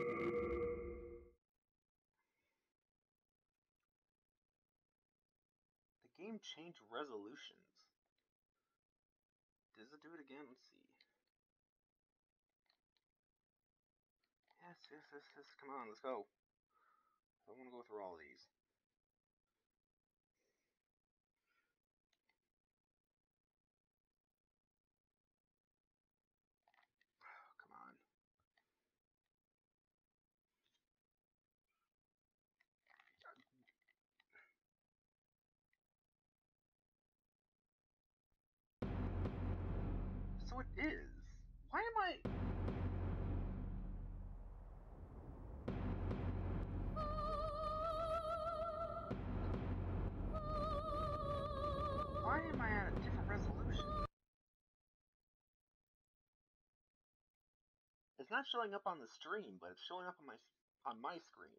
The game changed resolutions. Does it do it again? Let's see. Yes, come on, let's go. I don't want to go through all of these. Oh, come on. So it is. Why am I... Why am I at a different resolution? It's not showing up on the stream, but it's showing up on my screen.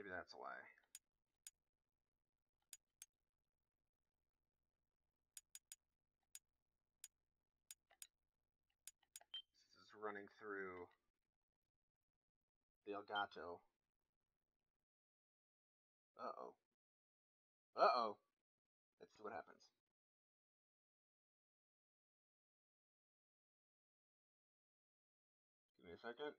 Maybe that's why. This is running through the Elgato. Uh-oh. Uh-oh. Let's see what happens. Give me a second.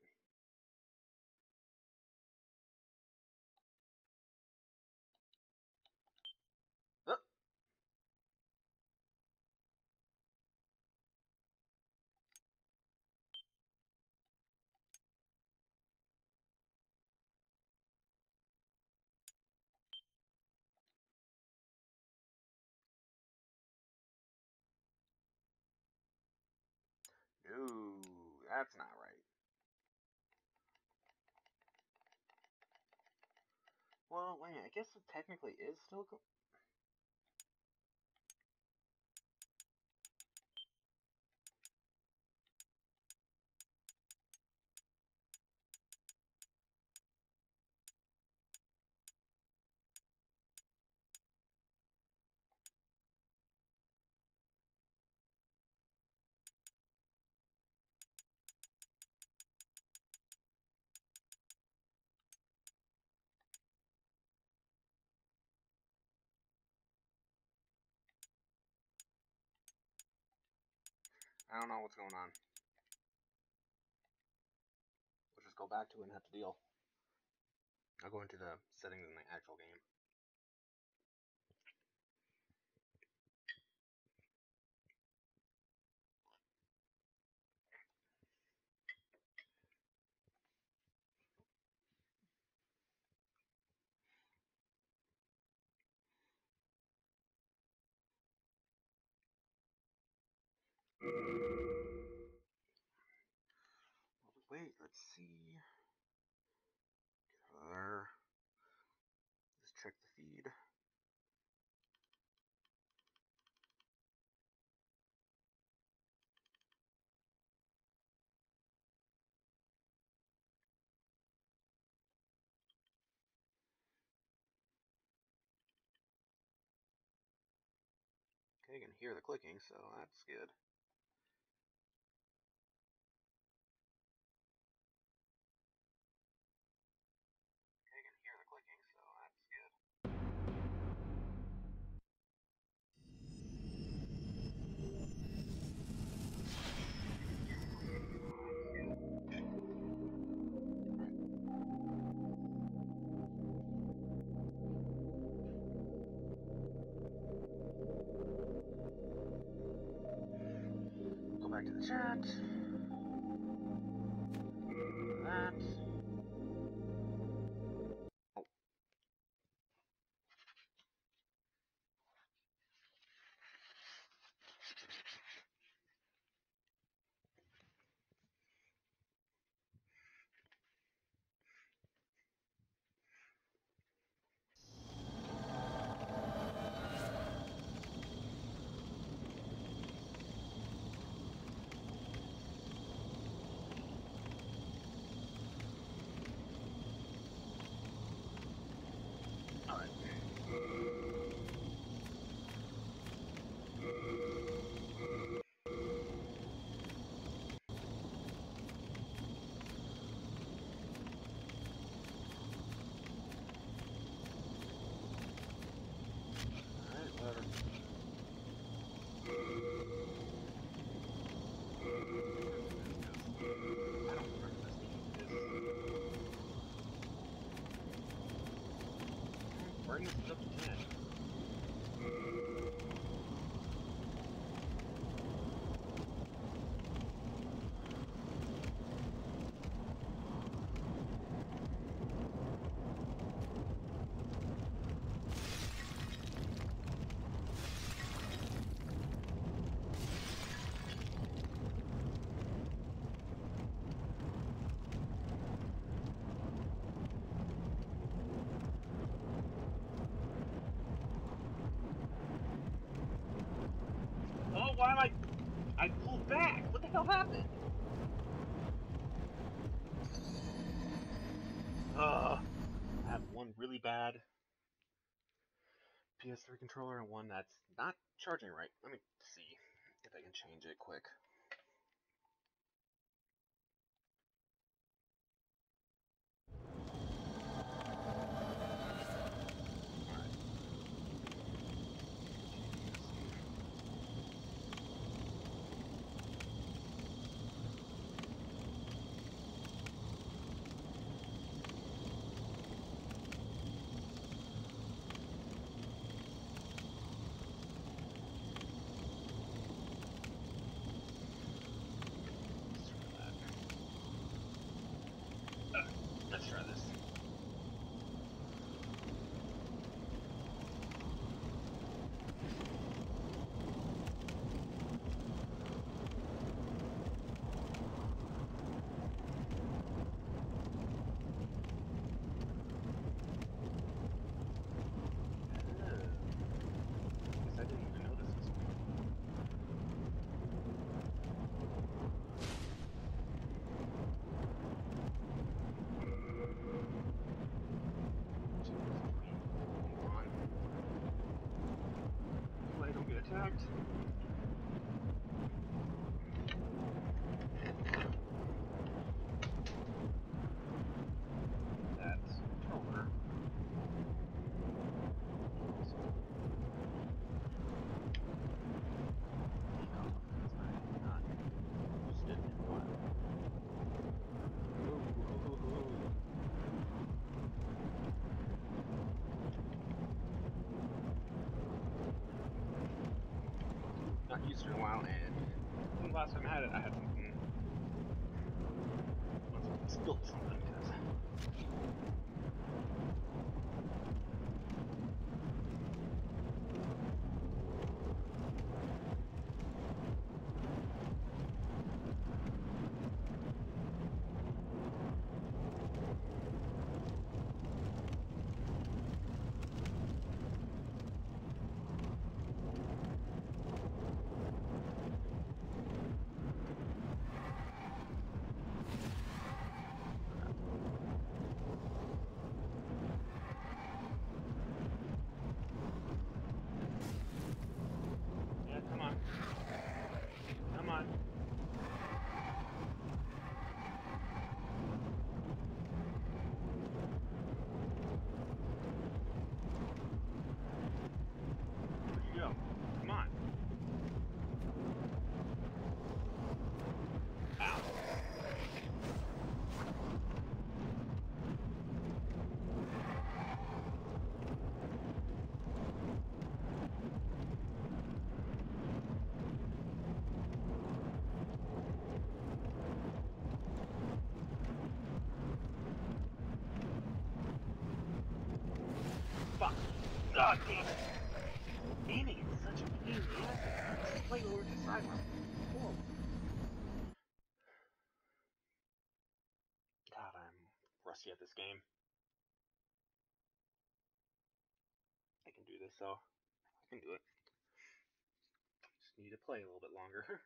Ooh, that's not right. Well, wait a minute, I guess it technically is still going. I don't know what's going on. We'll just go back to it and have to deal. I'll go into the settings in the actual game. Wait, let's see. Let's check the feed. Okay, I can hear the clicking, so that's good. Back to the chat. That. Oh. bring this up to 10. Why am I pulled back? What the hell happened? I have one really bad PS3 controller and one that's not charging right. Let me see if I can change it quick. Used for a while, and when the last time I had it, I had something. I spilled something because. God damn it! Aiming is such a pain in the ass. Just play over to the sideline. Cool. God, I'm rusty at this game. I can do this though. I can do it. Just need to play a little bit longer.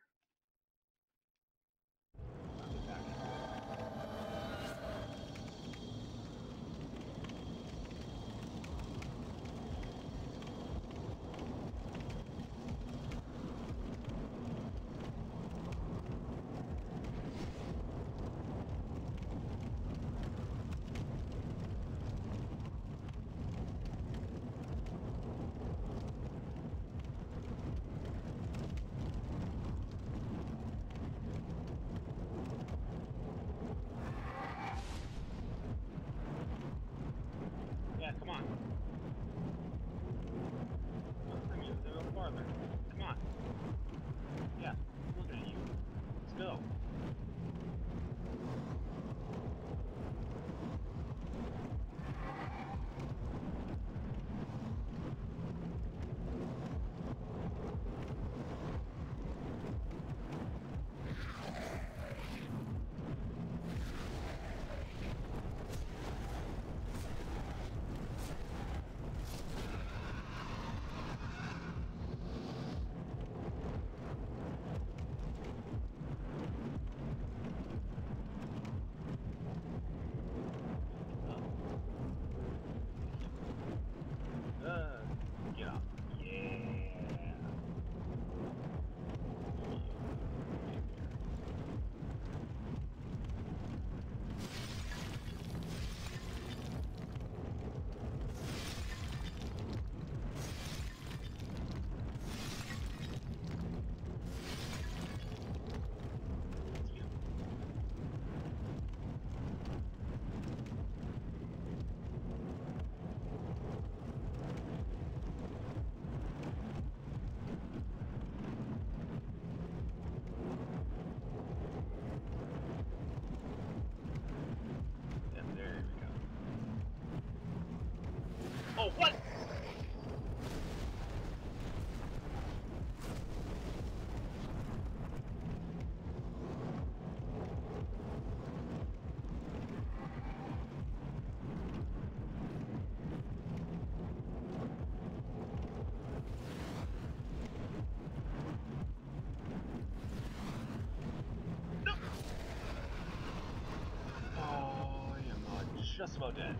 just about dead.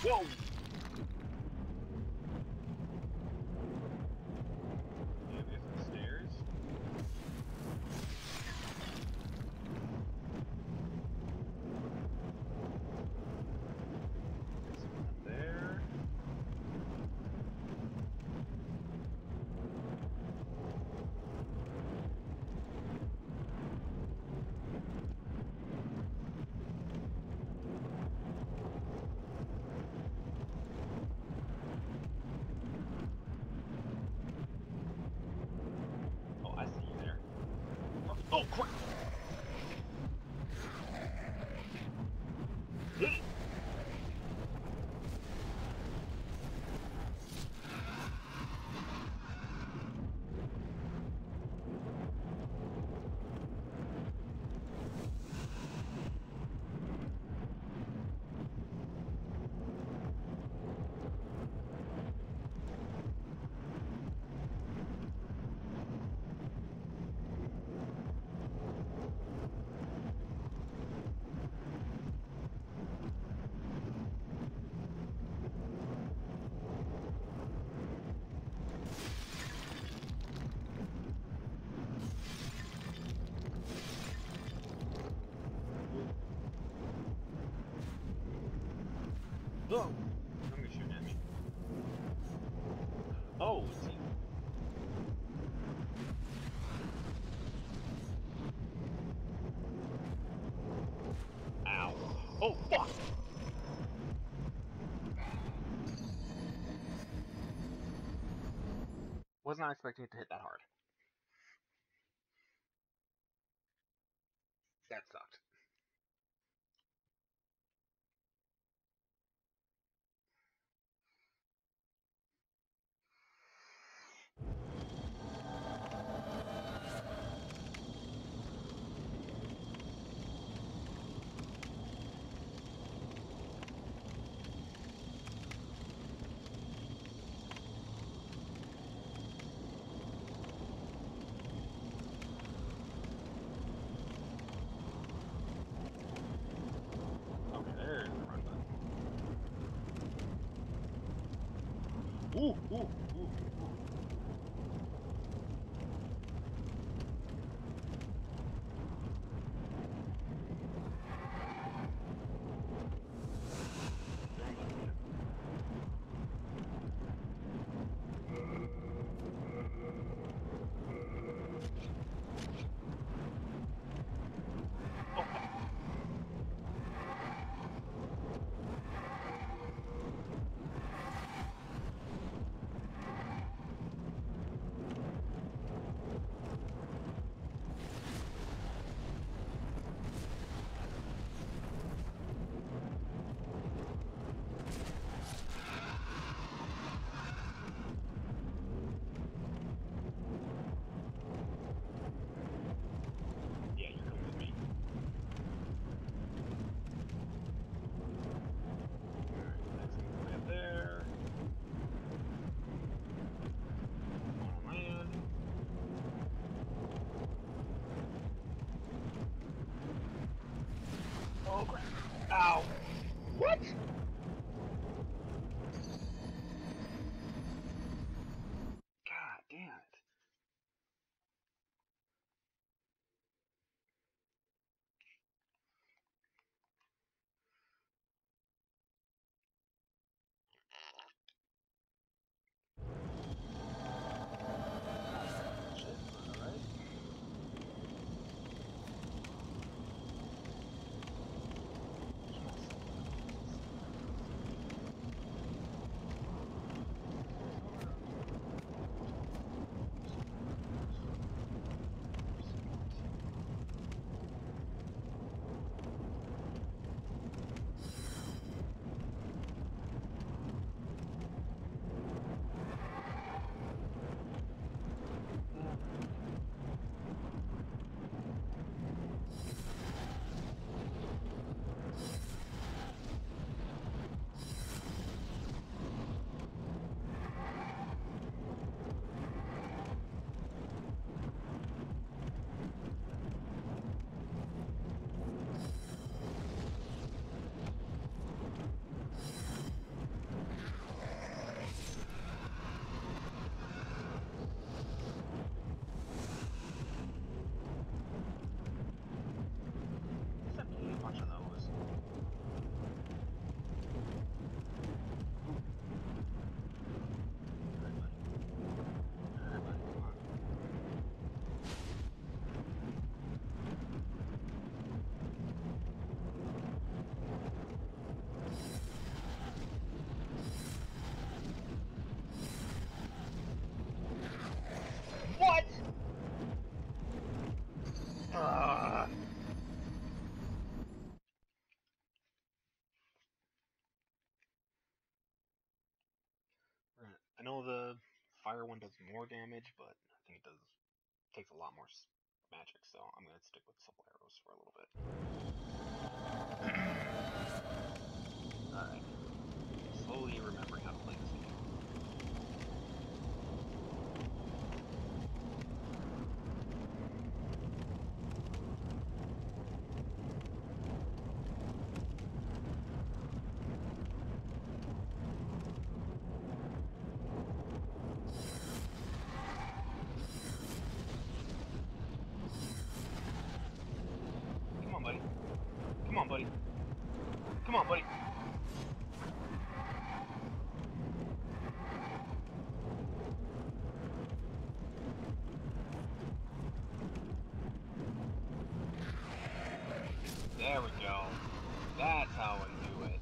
Whoa! Oh, crap! Whoa! Somebody's shooting at me. Oh, it's you. Ow. Oh, fuck! Was not expecting it to hit that hard. That sucked. Ooh, ooh, ooh, ooh. know the fire one does more damage, but I think it takes a lot more magic, so I'm going to stick with simple arrows for a little bit. Alright. Slowly remembering how to play this game. Come on, buddy. There we go. That's how I do it.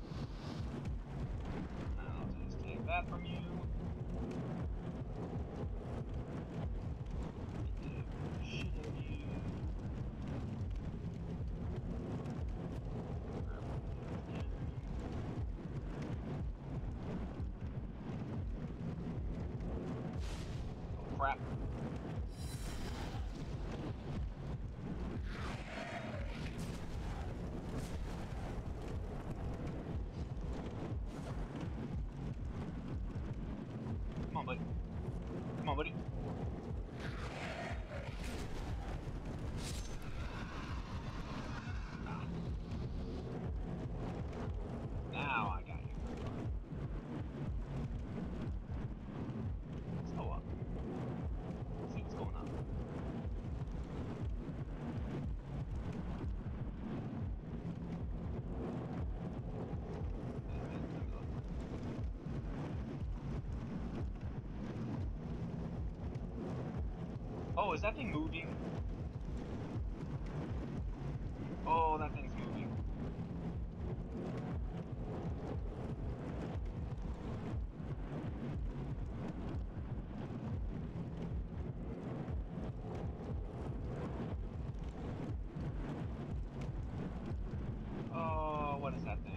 I'll just take that from you. Crap. Come on, buddy. Now I got you. Let's go up. See what's going on. Oh, is that thing moving? Oh, that thing's moving. Oh, what is that thing?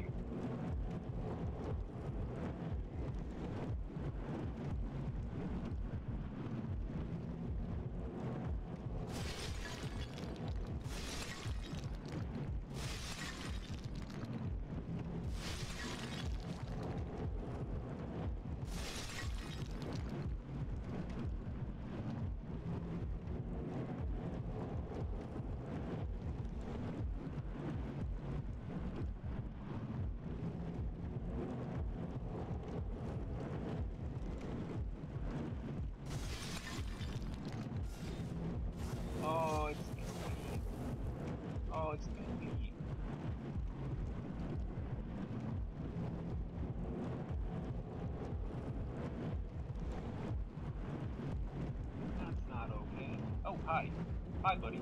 Hi. Hi, buddy.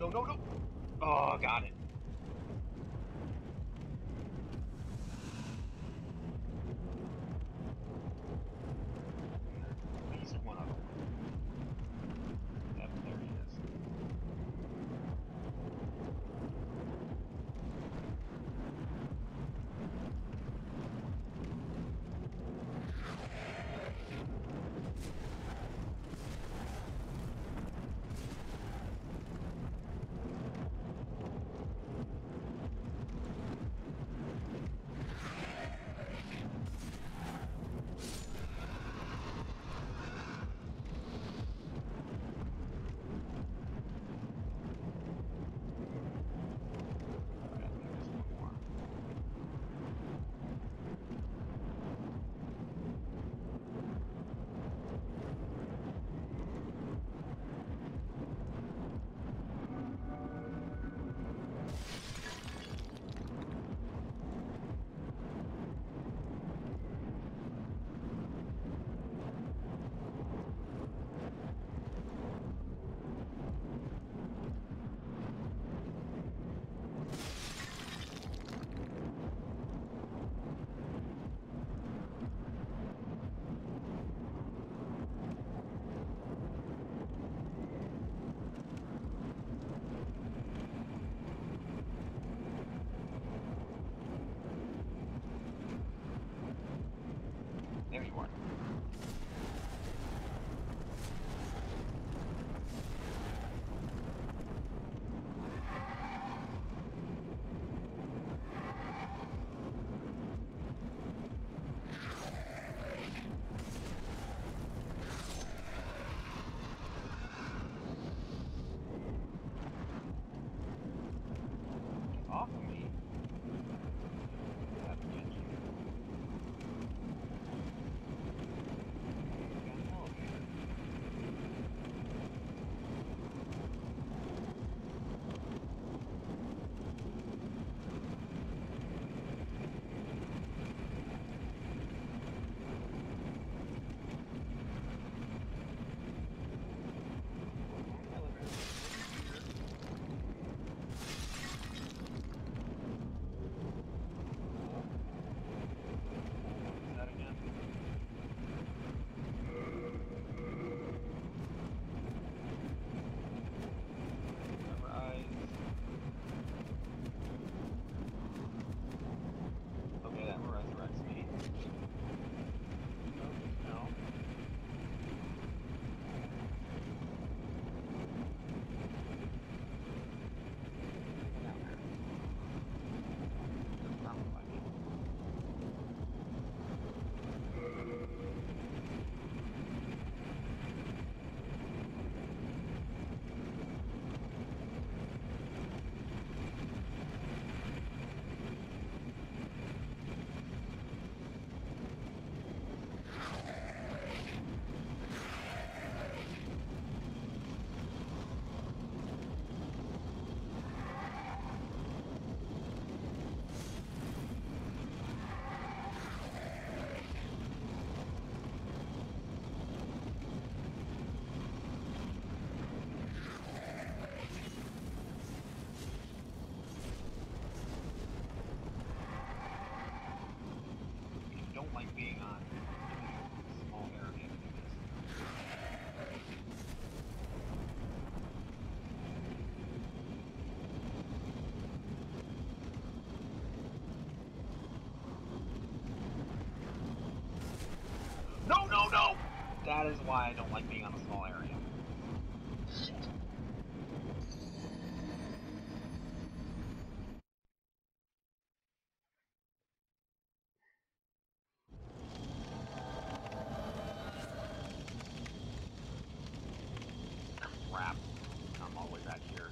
no. Oh, got it. No! That is why I don't like being on a small area. Shit. Crap. I'm all the way back here.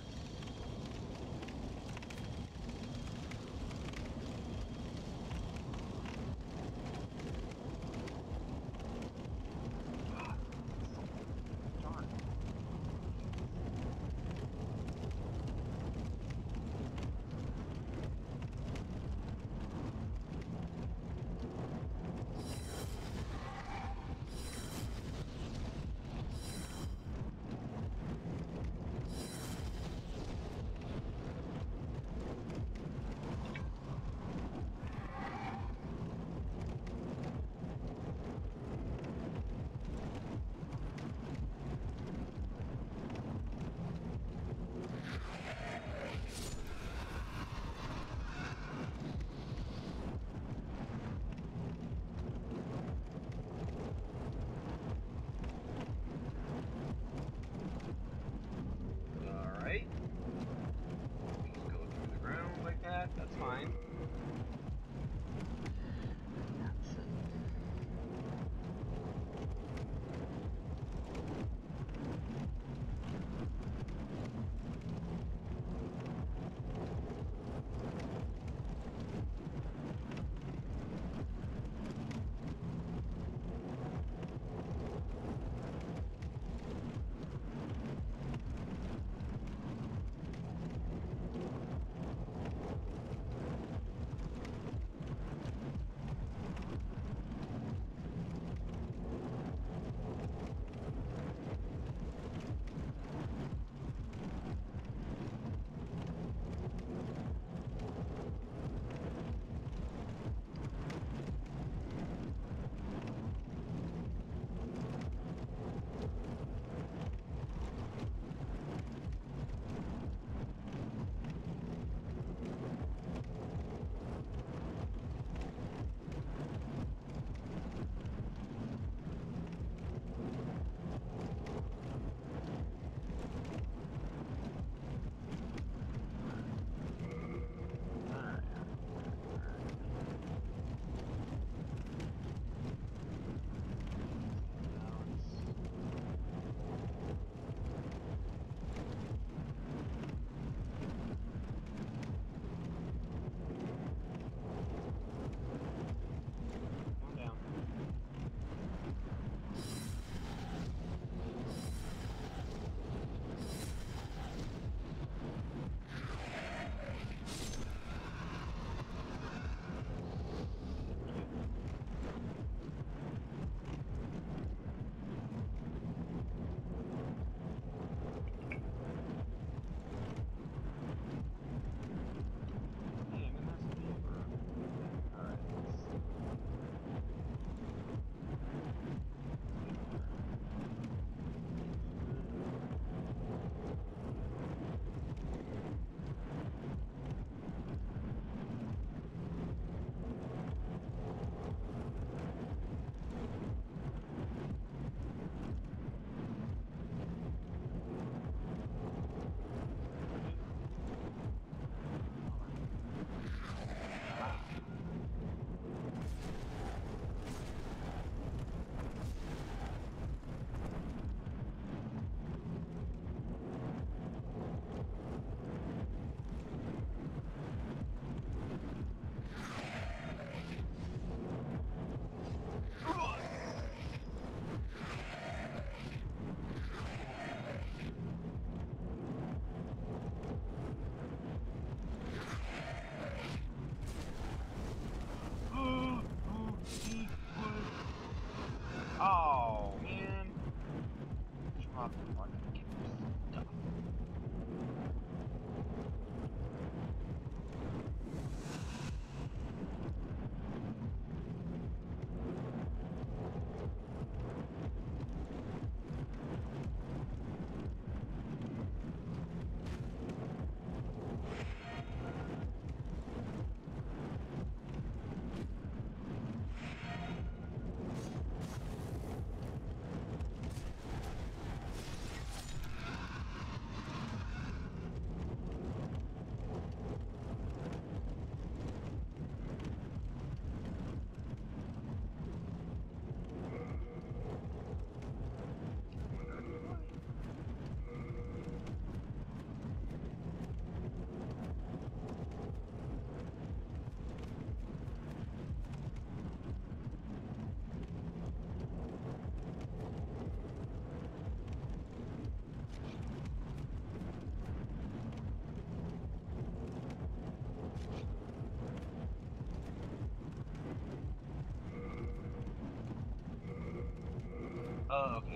of